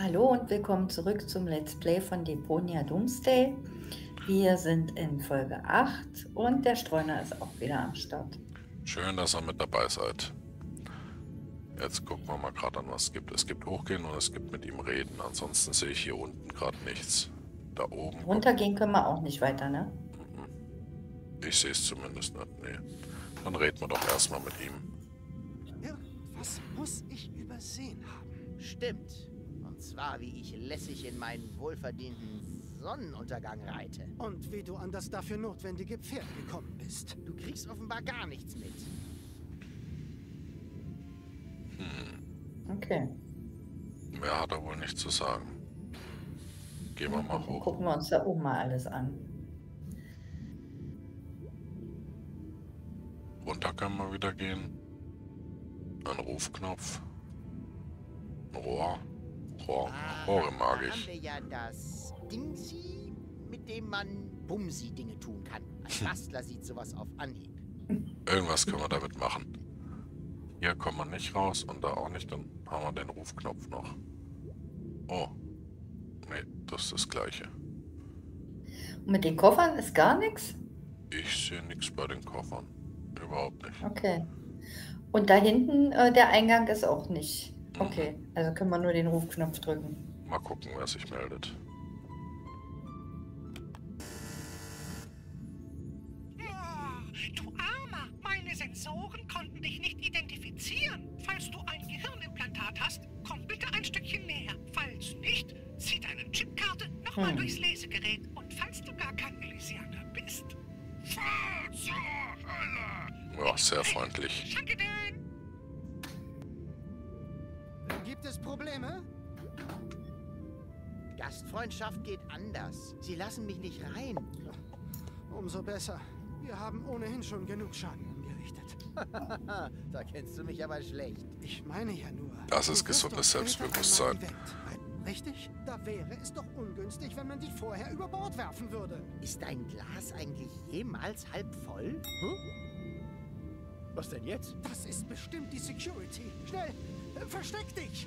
Hallo und willkommen zurück zum Let's Play von Deponia Doomsday. Wir sind in Folge 8 und der Streuner ist auch wieder am Start. Schön, dass ihr mit dabei seid. Jetzt gucken wir mal gerade an, was es gibt. Es gibt Hochgehen und es gibt mit ihm Reden. Ansonsten sehe ich hier unten gerade nichts. Da oben. Runtergehen können wir auch nicht weiter, ne? Ich sehe es zumindest nicht, ne. Dann reden wir doch erstmal mit ihm. Irgendwas muss ich übersehen haben. Stimmt. Und zwar, wie ich lässig in meinen wohlverdienten Sonnenuntergang reite. Und wie du an das dafür notwendige Pferd gekommen bist. Du kriegst offenbar gar nichts mit. Hm. Okay. Mehr hat er wohl nicht zu sagen. Gehen wir mal hoch. Gucken wir uns da oben mal alles an. Runter können wir wieder gehen. Ein Rufknopf. Ein Rohr. Rohre mag ich. Da haben wir ja das Dingsi, mit dem man Bumsi-Dinge tun kann. Ein Bastler sieht sowas auf Anhieb. Irgendwas können wir damit machen. Hier kommen wir nicht raus und da auch nicht. Dann haben wir den Rufknopf noch. Oh. Nee, das ist das Gleiche. Und mit den Koffern ist gar nichts? Ich sehe nichts bei den Koffern. Überhaupt nicht. Okay. Und da hinten der Eingang ist auch nicht. Okay, also können wir nur den Rufknopf drücken. Mal gucken, wer sich meldet. Du Armer, meine Sensoren konnten dich nicht identifizieren. Falls du ein Gehirnimplantat hast, komm bitte ein Stückchen näher. Falls nicht, zieh deine Chipkarte nochmal durchs Lesegerät. Und falls du gar kein Elysianer bist... Fahr zur Hölle! Ja, sehr freundlich. Danke denn! Gibt es Probleme? Gastfreundschaft geht anders. Sie lassen mich nicht rein. Umso besser. Wir haben ohnehin schon genug Schaden angerichtet. Da kennst du mich aber schlecht. Ich meine ja nur... Das ist gesundes Selbstbewusstsein. Richtig? Da wäre es doch ungünstig, wenn man dich vorher über Bord werfen würde. Ist dein Glas eigentlich jemals halb voll? Hm? Was denn jetzt? Das ist bestimmt die Security. Schnell! Versteck dich!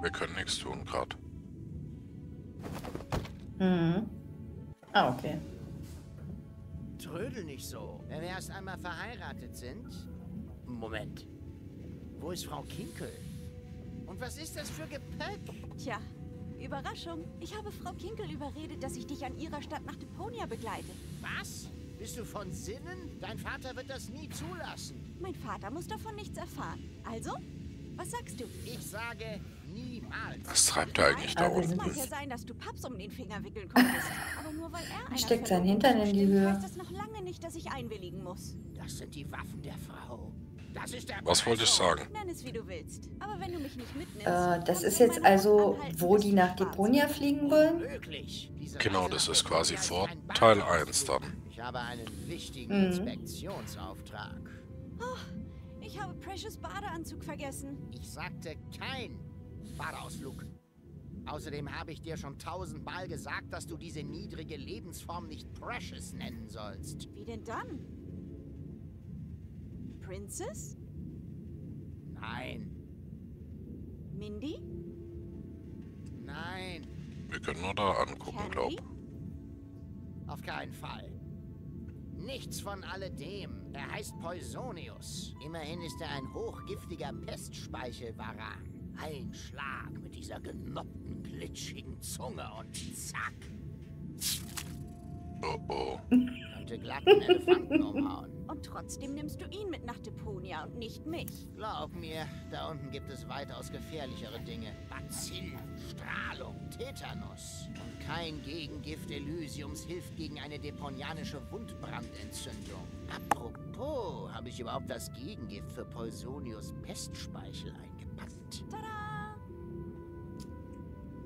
Wir können nichts tun gerade. Mhm. Ah, okay. Trödel nicht so. Wenn wir erst einmal verheiratet sind... Moment. Wo ist Frau Kinkel? Und was ist das für Gepäck? Tja, Überraschung. Ich habe Frau Kinkel überredet, dass ich dich an ihrer Stadt nach Deponia begleite. Was? Bist du von Sinnen? Dein Vater wird das nie zulassen. Mein Vater muss davon nichts erfahren. Also, was sagst du? Ich sage niemals. Was treibt er eigentlich da unten? Es mag ja sein, dass du Paps um den Finger wickeln konntest. Aber nur weil er steckt sein Hintern in die Höhe. Heißt das noch lange nicht, dass ich einwilligen muss. Das sind die Waffen der Frau. Das ist der Was wollte ich sagen? Nenn es, wie du willst. Aber wenn du mich nicht mitnimmst, das ist jetzt also, wo die nach Deponia fliegen wollen? Genau, das ist quasi vor Teil 1 dann. Ich habe einen wichtigen Inspektionsauftrag. Oh, ich habe Precious Badeanzug vergessen. Ich sagte kein Badeausflug. Außerdem habe ich dir schon 1000-mal gesagt, dass du diese niedrige Lebensform nicht Precious nennen sollst. Wie denn dann? Princess? Nein. Mindy? Nein. Wir können nur da angucken, glaub ich. Auf keinen Fall. Nichts von alledem. Er heißt Poisonius. Immerhin ist er ein hochgiftiger Pestspeichelwaran. Ein Schlag mit dieser genoppten, glitschigen Zunge und zack. Oh oh. Könnte glatt einen Elefanten umhauen. Und trotzdem nimmst du ihn mit nach Deponia und nicht mich. Glaub mir, da unten gibt es weitaus gefährlichere Dinge. Bazillen, Strahlung, Tetanus. Und kein Gegengift Elysiums hilft gegen eine deponianische Wundbrandentzündung. Apropos, habe ich überhaupt das Gegengift für Poisonius Pestspeichel eingepackt. Tada!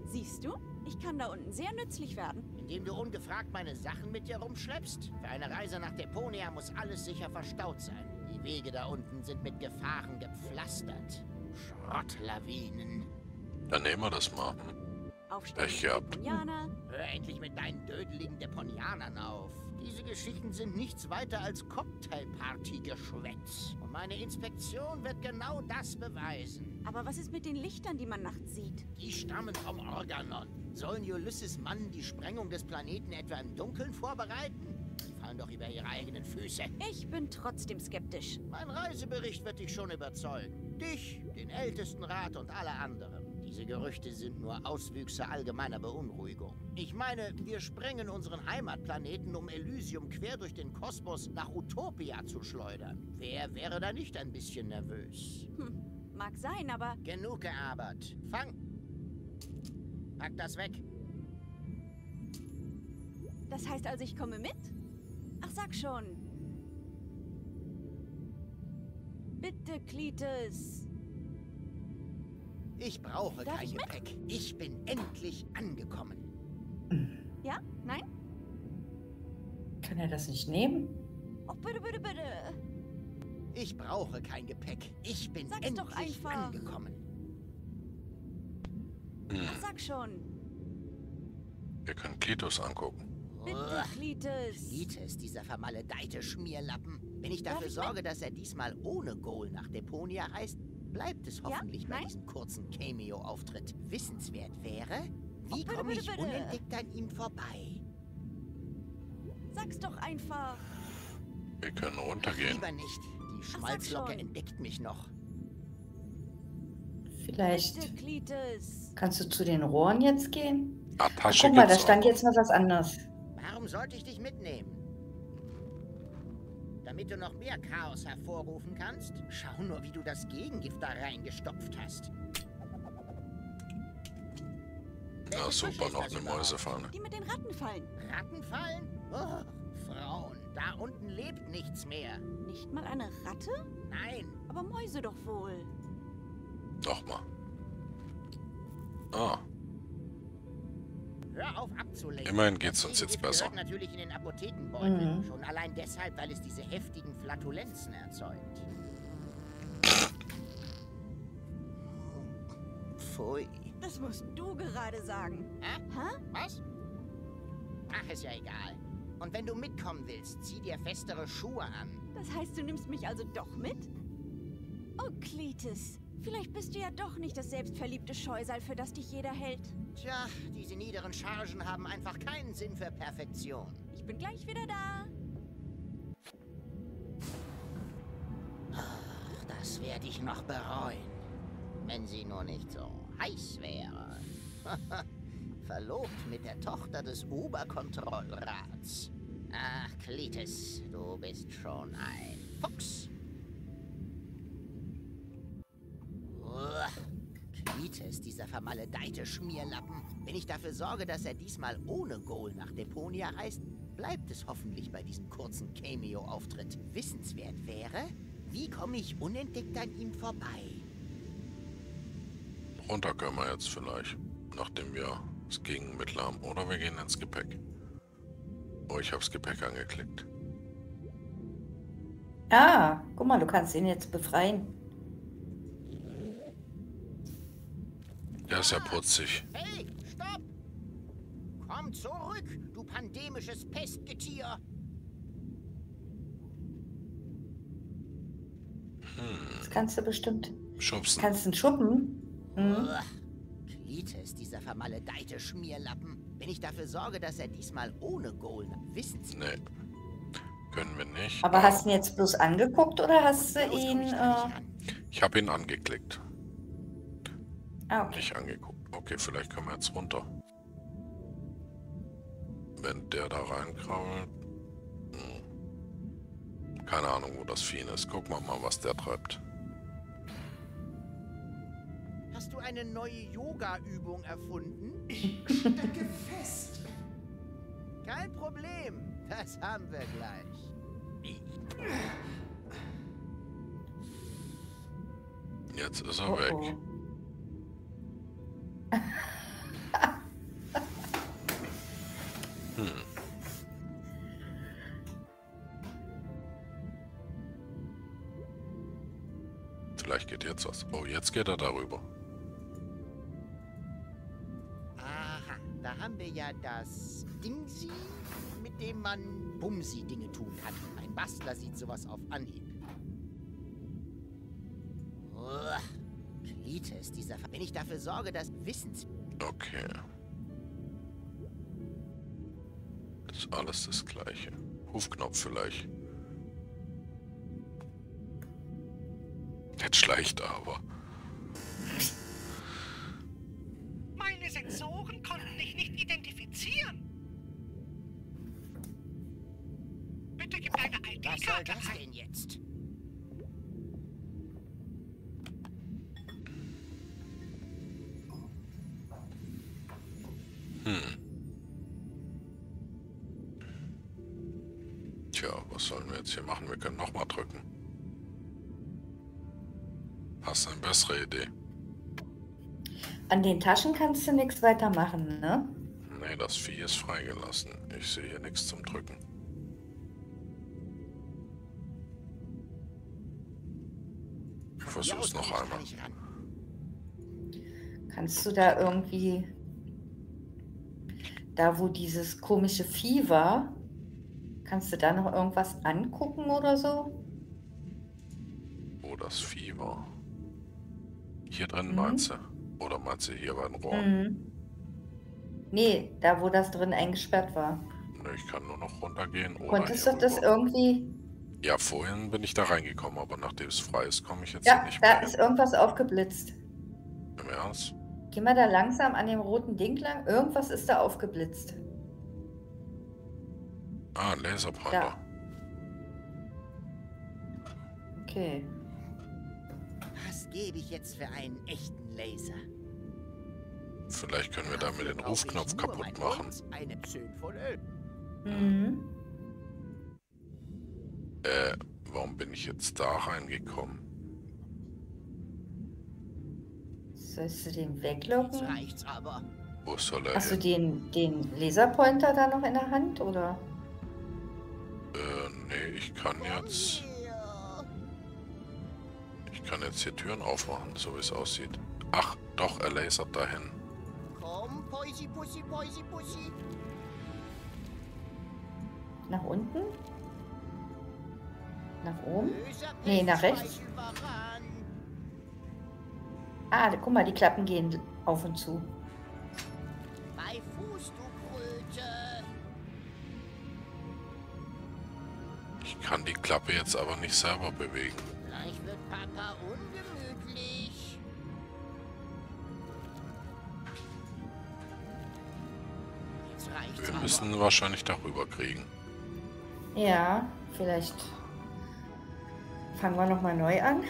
Siehst du? Ich kann da unten sehr nützlich werden. Indem du ungefragt meine Sachen mit dir rumschleppst? Für eine Reise nach Deponia muss alles sicher verstaut sein. Die Wege da unten sind mit Gefahren gepflastert. Schrottlawinen. Dann nehmen wir das mal. Pech gehabt. Hör endlich mit deinen dödeligen Deponianern auf. Die diese Geschichten sind nichts weiter als Cocktailparty-Geschwätz. Und meine Inspektion wird genau das beweisen. Aber was ist mit den Lichtern, die man nachts sieht? Die stammen vom Organon. Sollen Ulysses Mann die Sprengung des Planeten etwa im Dunkeln vorbereiten? Die fallen doch über ihre eigenen Füße. Ich bin trotzdem skeptisch. Mein Reisebericht wird dich schon überzeugen. Dich, den Ältestenrat und alle anderen. Diese Gerüchte sind nur Auswüchse allgemeiner Beunruhigung. Ich meine, wir sprengen unseren Heimatplaneten, um Elysium quer durch den Kosmos nach Utopia zu schleudern. Wer wäre da nicht ein bisschen nervös? Hm, mag sein, aber... Genug gearbeitet. Fang! Pack das weg. Das heißt also, ich komme mit? Ach, sag schon. Bitte, Cletus. Ich brauche kein Gepäck. Ich bin endlich angekommen. Ja? Nein? Kann er das nicht nehmen? Oh, bitte, bitte, bitte. Ich brauche kein Gepäck. Ich bin endlich angekommen. Ach, sag schon. Wir können Cletus angucken. Bitte, Cletus. Cletus, dieser vermaledeite Schmierlappen. Wenn ich dafür sorge, dass er diesmal ohne Goal nach Deponia reist, bleibt es hoffentlich bei diesem kurzen Cameo-Auftritt. Wissenswert wäre, wie komme ich unentdeckt an ihm vorbei? Sag's doch einfach. Wir können runtergehen. Lieber nicht. Die Schmalzlocke entdeckt mich noch. Vielleicht kannst du zu den Rohren jetzt gehen? Ach, guck mal, da stand jetzt noch was anderes. Warum sollte ich dich mitnehmen? Damit du noch mehr Chaos hervorrufen kannst, schau nur, wie du das Gegengift da reingestopft hast. Na super, noch eine Mäusefahne. Die mit den Rattenfallen. Rattenfallen? Oh, Frauen, da unten lebt nichts mehr. Nicht mal eine Ratte? Nein. Aber Mäuse doch wohl. Doch mal. Ah. Hör auf abzulenken. Immerhin geht's uns jetzt besser. Das gehört natürlich in den Apothekenbeutel. Mhm. Schon allein deshalb, weil es diese heftigen Flatulenzen erzeugt. Pfui. Das musst du gerade sagen. Hä? Was? Ach, ist ja egal. Und wenn du mitkommen willst, zieh dir festere Schuhe an. Das heißt, du nimmst mich also doch mit? Oh, Cletus. Vielleicht bist du ja doch nicht das selbstverliebte Scheusal, für das dich jeder hält. Tja, diese niederen Chargen haben einfach keinen Sinn für Perfektion. Ich bin gleich wieder da. Ach, das werde ich noch bereuen. Wenn sie nur nicht so heiß wäre. Verlobt mit der Tochter des Oberkontrollrats. Ach, Cletus, du bist schon ein Fuchs. Cletus, dieser vermaledeite Schmierlappen. Wenn ich dafür sorge, dass er diesmal ohne Goal nach Deponia reist, bleibt es hoffentlich bei diesem kurzen Cameo-Auftritt. Wissenswert wäre, wie komme ich unentdeckt an ihm vorbei? Runter können wir jetzt vielleicht, nachdem wir das Gegenmittel haben. Oder wir gehen ins Gepäck. Oh, ich hab's Gepäck angeklickt. Ah, guck mal, du kannst ihn jetzt befreien. Der ist ja putzig. Hey, stopp! Komm zurück, du pandemisches Pestgetier! Hm. Das kannst du bestimmt. Schubsen. Kannst du einen Schuppen? Hm. Cletus, dieser vermaledeite Schmierlappen. Wenn ich dafür sorge, dass er diesmal ohne Gold wissen's. Nee, können wir nicht. Aber hast du ihn jetzt bloß angeguckt oder hast du ihn... Ich habe ihn angeklickt. Ah, okay. Nicht angeguckt. Okay, vielleicht können wir jetzt runter. Wenn der da reinkrabbelt. Hm. Keine Ahnung, wo das Vieh ist. Gucken wir mal, was der treibt. Hast du eine neue Yoga-Übung erfunden? Ich stecke fest. Kein Problem. Das haben wir gleich. Jetzt ist er weg. Hm. Vielleicht geht jetzt was. Oh, jetzt geht er darüber. Aha, da haben wir ja das Ding mit dem man Bumsi-Dinge tun kann. Ein Bastler sieht sowas auf Anhieb. Uah, Cletus, dieser Wenn ich dafür sorge, dass Wissens... Okay. Ist alles das Gleiche. Hufknopf vielleicht. Jetzt schleicht aber. Meine Sensoren konnten dich nicht identifizieren. Bitte gib deine ID-Karte ein. Was soll das denn jetzt? Tja, was sollen wir jetzt hier machen? Wir können nochmal drücken. Hast du eine bessere Idee? An den Taschen kannst du nichts weiter machen, ne? Nee, das Vieh ist freigelassen. Ich sehe hier nichts zum Drücken. Ich versuch's noch einmal. Kannst du da irgendwie... Da, wo dieses komische Vieh war, kannst du da noch irgendwas angucken oder so? Wo das Vieh war? Hier drin meinst du? Oder meinst du hier bei den Rohren? Nee, da, wo das drin eingesperrt war. Nee, ich kann nur noch runtergehen. Konntest du das irgendwie... Ja, vorhin bin ich da reingekommen, aber nachdem es frei ist, komme ich jetzt nicht mehr. Ja, da ist irgendwas aufgeblitzt. Im Ernst? Geh mal da langsam an dem roten Ding lang. Irgendwas ist da aufgeblitzt. Ah, Laserpointer. Okay. Was gebe ich jetzt für einen echten Laser? Vielleicht können wir damit den Rufknopf kaputt machen. Warum bin ich jetzt da reingekommen? Sollst du den weglocken? Wo soll er? Hast du den Laserpointer da noch in der Hand, oder? Nee, ich kann jetzt... Ich kann jetzt hier Türen aufmachen, so wie es aussieht. Ach, doch, er lasert dahin. Komm, Poisi, Pusi, Poisi, Pusi. Nach unten? Nach oben? Nee, nach rechts. Ah, guck mal, die Klappen gehen auf und zu. Bei Fuß, du Kröte. Ich kann die Klappe jetzt aber nicht selber bewegen. Gleich wird Papa ungemütlich. Jetzt reicht's. Wir müssen aber wahrscheinlich darüber kriegen. Ja, vielleicht fangen wir nochmal neu an.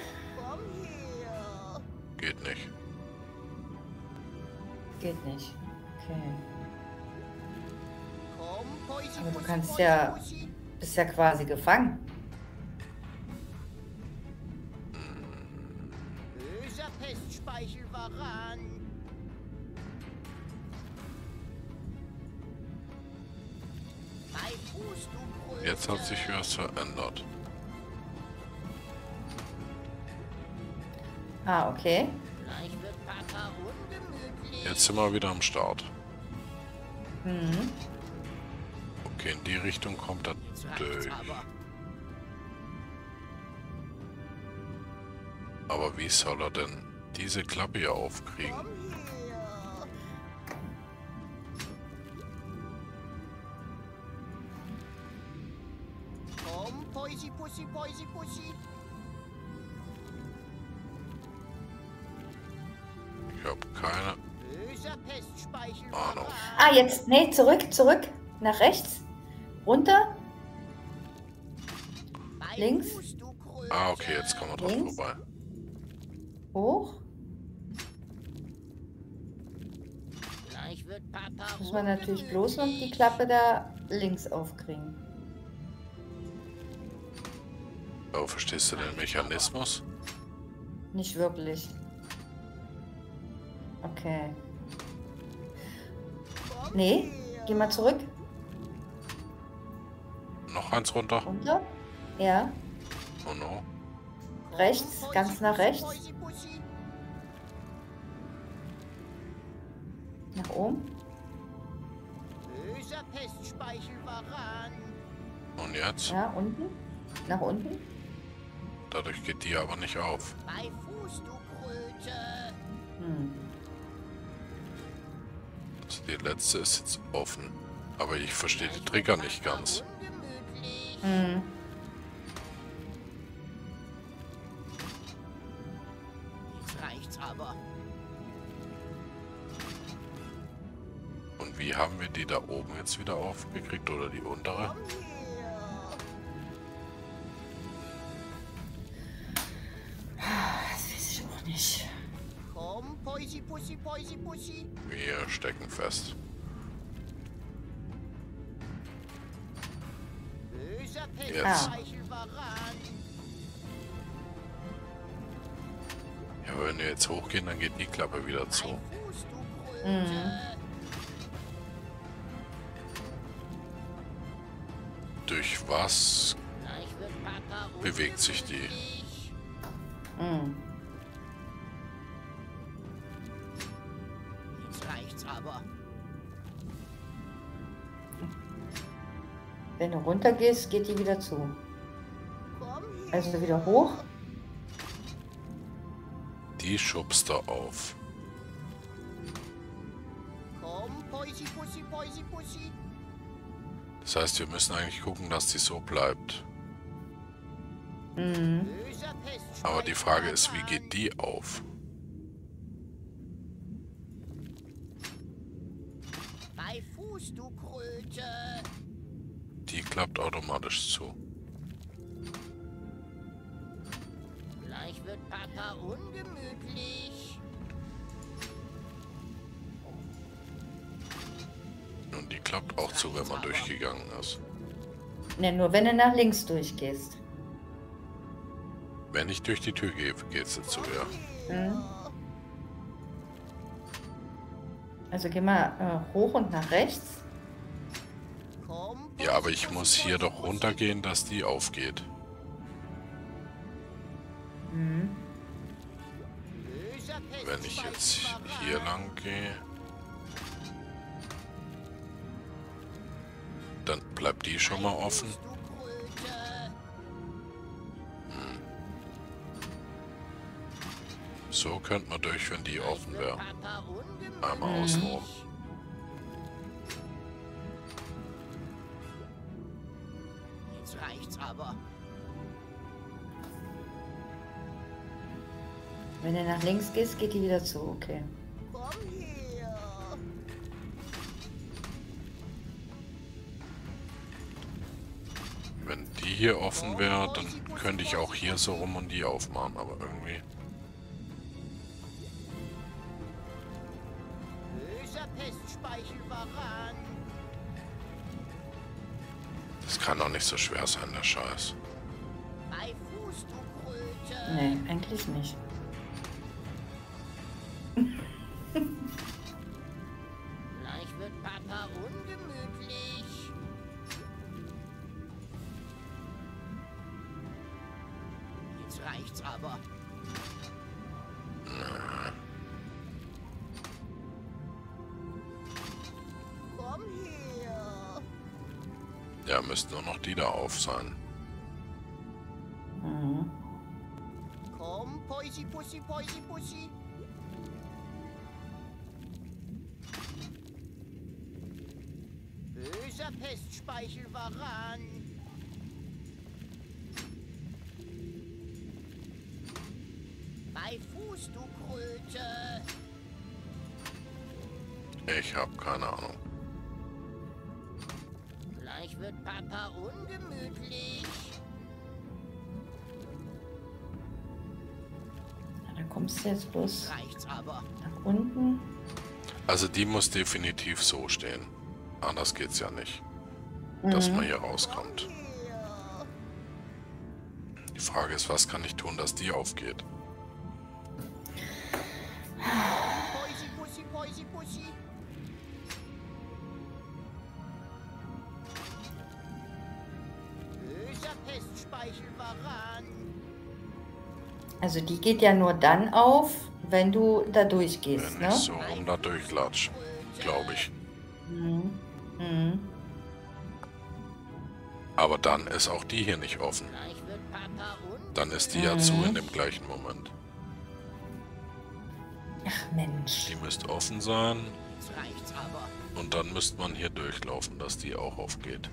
Geht nicht. Geht nicht. Okay. Aber du kannst ja... Bist ja quasi gefangen. Böser Pestspeichelwaran. Jetzt hat sich was verändert. Ah, okay. Jetzt sind wir wieder am Start. Okay, in die Richtung kommt er durch. Aber wie soll er denn diese Klappe hier aufkriegen? Komm, Poisi, Pusi, Poisi, Pusi. Ich habe keine Ahnung. Ah, jetzt, nee, zurück, zurück. Nach rechts. Runter. Links. Ah, okay, jetzt kommen wir drauf vorbei. Hoch. Jetzt muss man natürlich bloß noch die Klappe da links aufkriegen. Oh, verstehst du den Mechanismus? Nicht wirklich. Okay. Nee, geh mal zurück. Noch eins runter. Runter? Ja. Oh no. Rechts, ganz nach rechts. Nach oben. Böser Pestspeichelwaran. Und jetzt? Ja, unten. Nach unten. Dadurch geht die aber nicht auf. Bei Fuß, du Kröte. Hm. Also die letzte ist jetzt offen. Aber ich verstehe die Trigger nicht ganz. Hm. Jetzt reicht's aber. Und wie haben wir die da oben jetzt wieder aufgekriegt oder die untere? Das weiß ich auch nicht. Komm, Poisi, Pussy, Poisi, Pussy. Wir stecken fest. Jetzt. Ja, aber wenn wir jetzt hochgehen, dann geht die Klappe wieder zu. Mhm. Durch was bewegt sich die? Mhm. Jetzt reicht's aber. Wenn du runter gehst, geht die wieder zu. Also wieder hoch. Die schubst da auf. Das heißt, wir müssen eigentlich gucken, dass die so bleibt. Mhm. Aber die Frage ist, wie geht die auf? Bei Fuß, du Kröte. Die klappt automatisch zu. Gleich wird Papa ungemütlich. Und die klappt auch zu, wenn man durchgegangen ist. Ne, nur wenn du nach links durchgehst. Wenn ich durch die Tür gehe, geht's dazu, ja. Hm. Also geh mal hoch und nach rechts. Ja, aber ich muss hier doch runtergehen, dass die aufgeht. Mhm. Wenn ich jetzt hier lang gehe, dann bleibt die schon mal offen. Hm. So könnte man durch, wenn die offen wäre. Einmal außen hoch. Aber wenn du nach links gehst, geht die wieder zu, okay. Komm hier. Wenn die hier offen wäre, dann könnte ich auch hier so rum und die aufmachen, aber irgendwie... Böser Pestspeichelwaran. Das kann doch nicht so schwer sein, der Scheiß. Nee, eigentlich nicht. Gleich wird Papa ungemütlich. Jetzt reicht's aber. Ja, müssten nur noch die da auf sein. Mhm. Komm, Poisi, Pussy, Poisi, Pussy. Böser Pestspeichelwaran. Bei Fuß, du Kröte. Ich hab keine Ahnung. Gleich wird Papa ungemütlich. Na, dann kommst du jetzt bloß aber nach unten. Also die muss definitiv so stehen. Anders geht's ja nicht. Mhm. Dass man hier rauskommt. Die Frage ist, was kann ich tun, dass die aufgeht? Also die geht ja nur dann auf, wenn du da durchgehst, wenn ne? Wenn ich so rum da durchlatsch, glaube ich. Mhm. Mhm. Aber dann ist auch die hier nicht offen. Dann ist die ja zu in dem gleichen Moment. Ach Mensch. Die müsste offen sein. Und dann müsste man hier durchlaufen, dass die auch aufgeht.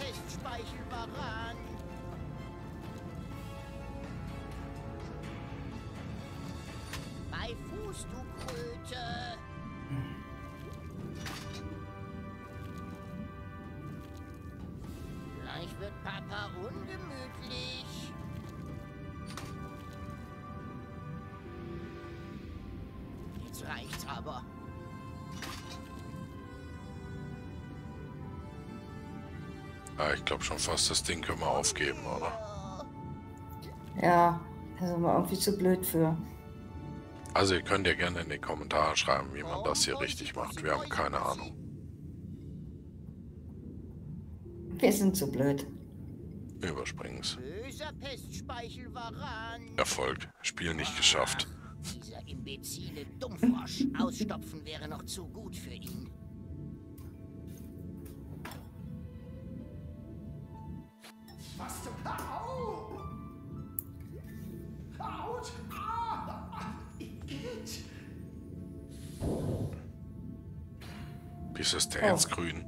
Pestspeichelwaran. Bei Fuß, du Kröte. Gleich wird Papa ungemütlich. Jetzt reicht's aber. Ah, ich glaube schon fast, das Ding können wir aufgeben, oder? Ja, da sind wir irgendwie zu blöd für. Also ihr könnt ja gerne in die Kommentare schreiben, wie man das hier richtig macht. Wir haben keine Ahnung. Wir sind zu blöd. Überspringen's. Erfolg. Spiel nicht geschafft. Dieser imbezile Dummfrosch. Ausstopfen wäre noch zu gut für ihn. Was zum Au! Out! Ah! Igitt! Wieso ist der jetzt grün?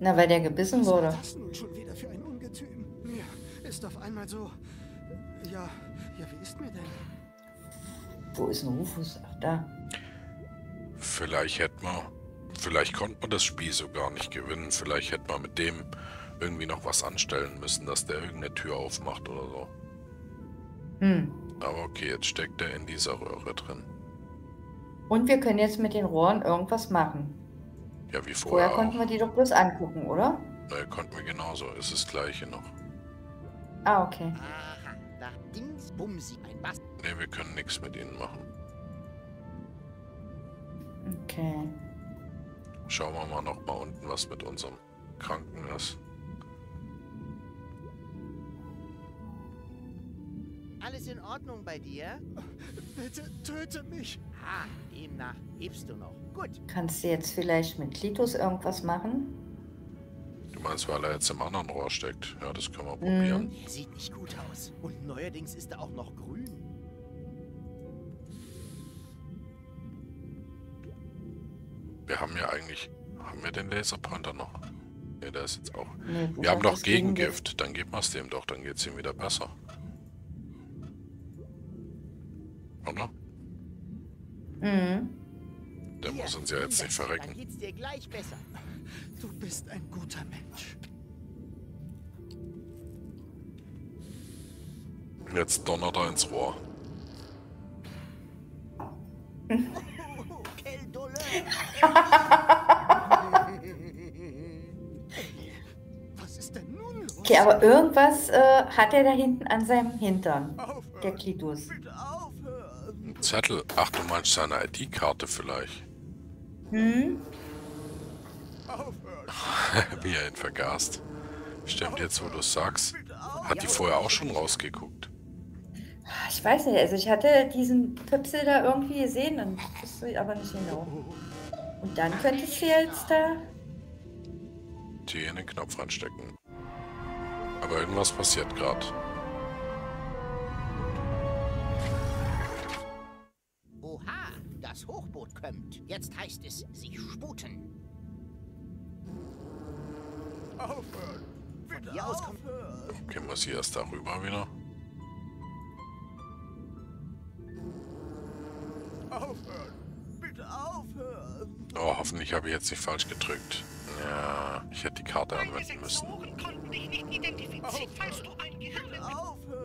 Na, weil der gebissen wurde. Was war das nun schon wieder für ein Ungetüm? Mir ist auf einmal so... Ja, wie ist mir denn? Wo ist ein Rufus? Ach, da. Vielleicht konnte man das Spiel so gar nicht gewinnen. Vielleicht hätte man mit dem irgendwie noch was anstellen müssen, dass der irgendeine Tür aufmacht oder so. Hm. Aber okay, jetzt steckt er in dieser Röhre drin. Und wir können jetzt mit den Rohren irgendwas machen. Ja, wie vorher. Vorher konnten wir die doch bloß angucken, oder? Naja, konnten wir genauso. Ist das gleiche noch. Ah, okay. Ne, wir können nichts mit ihnen machen. Okay. Schauen wir mal noch mal unten, was mit unserem Kranken ist. Alles in Ordnung bei dir? Bitte töte mich. Ah, demnach hebst du noch. Gut. Kannst du jetzt vielleicht mit Cletus irgendwas machen? Du meinst, weil er jetzt im anderen Rohr steckt? Ja, das können wir probieren. Sieht nicht gut aus. Und neuerdings ist er auch noch grün. Wir haben ja eigentlich... Haben wir den Laserpointer noch? Ne, der ist jetzt auch... Nee, wir haben doch Gegengift. Dann geben wir es dem doch. Dann geht es ihm wieder besser. Oder? Mhm. Der muss uns ja jetzt nicht verrecken. Dann geht's dir gleich besser. Du bist ein guter Mensch. Jetzt donnert er ins Rohr. Was ist denn nun los? Okay, aber irgendwas hat er da hinten an seinem Hintern. Der Cletus. Zettel. Ach, du meinst seine ID-Karte vielleicht? Hm? Wie er ihn vergaßt. Stimmt jetzt, wo du es sagst. Hat die vorher auch schon rausgeguckt? Ich weiß nicht, also ich hatte diesen Pöpsel da irgendwie gesehen, dann wusste ich aber nicht genau. Und dann könntest du jetzt da... die in den Knopf reinstecken. Aber irgendwas passiert gerade. Das Hochboot kommt. Jetzt heißt es, sie sputen. Aufhören! Bitte aufhören! Gehen wir sie erst darüber wieder. Aufhören! Bitte aufhören! Oh, hoffentlich habe ich jetzt nicht falsch gedrückt. Ja, ich hätte die Karte anwenden müssen. Konnten dich nicht identifizieren, falls du ein Gehirn aufhören!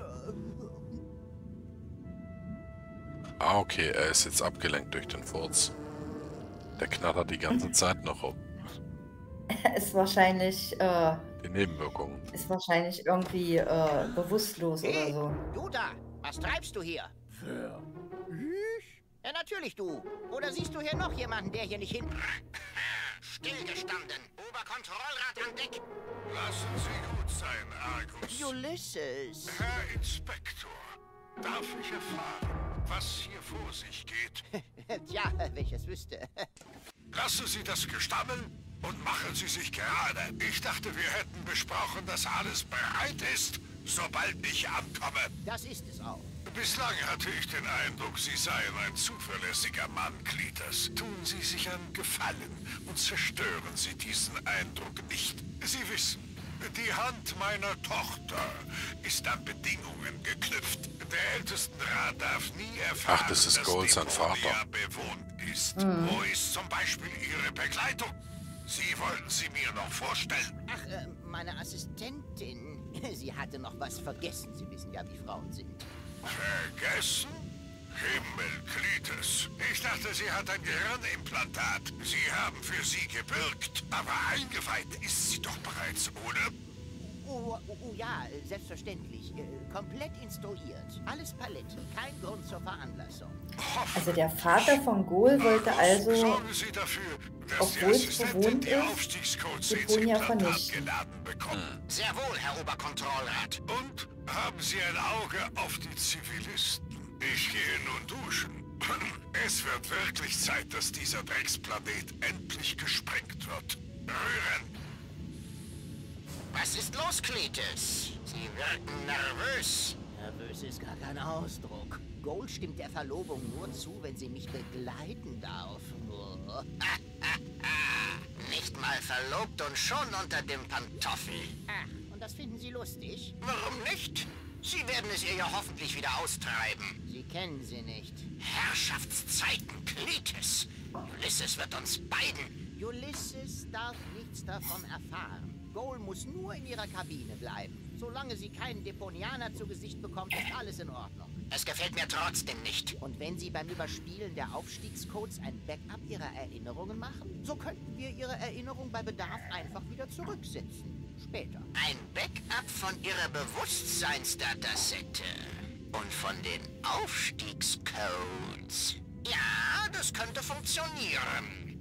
Ah, okay, er ist jetzt abgelenkt durch den Furz. Der knattert die ganze Zeit noch rum. Ist wahrscheinlich, die Nebenwirkungen. Ist wahrscheinlich irgendwie, bewusstlos oder so. Du da, was treibst du hier? Für ich? Ja, natürlich du. Oder siehst du hier noch jemanden, der hier nicht hin... Stillgestanden. Oberkontrollrat an Deck. Lassen Sie gut sein, Argus. Ulysses. Herr Inspektor, darf ich erfahren, was hier vor sich geht? Tja, wenn ich es wüsste. Lassen Sie das Gestammel und machen Sie sich gerade. Ich dachte, wir hätten besprochen, dass alles bereit ist, sobald ich ankomme. Das ist es auch. Bislang hatte ich den Eindruck, Sie seien ein zuverlässiger Mann, Cletus. Tun Sie sich einen Gefallen und zerstören Sie diesen Eindruck nicht. Sie wissen, die Hand meiner Tochter ist an Bedingungen geknüpft. Der Ältestenrat darf nie erfahren, dass Deponia bewohnt ist. Mhm. Wo ist zum Beispiel Ihre Begleitung? Sie wollten sie mir noch vorstellen. Ach, meine Assistentin. Sie hatte noch was vergessen. Sie wissen ja, wie Frauen sind. Vergessen? Himmel, Cletus. Ich dachte, sie hat ein Gehirnimplantat. Sie haben für sie gebürgt, aber eingeweiht ist sie doch bereits, oder? Oh ja, selbstverständlich. Komplett instruiert. Alles Paletti. Kein Grund zur Veranlassung. Also der Vater von Gol wollte also, obwohl es bewohnt ist, Deponia vernichten. Sehr wohl, Herr Oberkontrollrat. Und haben Sie ein Auge auf die Zivilisten? Ich gehe nun duschen. Es wird wirklich Zeit, dass dieser Drecksplanet endlich gesprengt wird. Rühren! Was ist los, Cletus? Sie wirken nervös. Nervös ist gar kein Ausdruck. Gold stimmt der Verlobung nur zu, wenn sie mich begleiten darf. Oh. Nicht mal verlobt und schon unter dem Pantoffel. Ach, und das finden Sie lustig? Warum nicht? Sie werden es ihr ja hoffentlich wieder austreiben. Sie kennen sie nicht. Herrschaftszeiten, Cletus. Ulysses wird uns beiden. Ulysses darf nichts davon erfahren. Goal muss nur in ihrer Kabine bleiben. Solange sie keinen Deponianer zu Gesicht bekommt, ist alles in Ordnung. Es gefällt mir trotzdem nicht. Und wenn Sie beim Überspielen der Aufstiegscodes ein Backup Ihrer Erinnerungen machen, so könnten wir Ihre Erinnerung bei Bedarf einfach wieder zurücksetzen. Später. Ein Backup von Ihrer Bewusstseinsdatasette. Und von den Aufstiegscodes. Ja, das könnte funktionieren.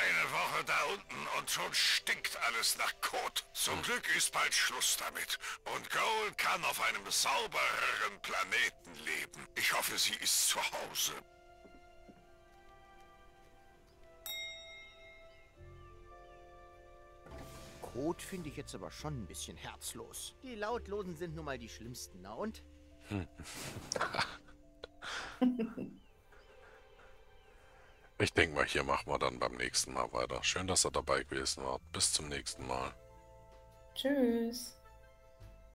Eine Woche da unten und schon stinkt alles nach Kot. Zum Glück ist bald Schluss damit. Und Goal kann auf einem saubereren Planeten leben. Ich hoffe, sie ist zu Hause. Kot finde ich jetzt aber schon ein bisschen herzlos. Die Lautlosen sind nun mal die Schlimmsten, na und? Ich denke mal, hier machen wir dann beim nächsten Mal weiter. Schön, dass ihr dabei gewesen wart. Bis zum nächsten Mal. Tschüss.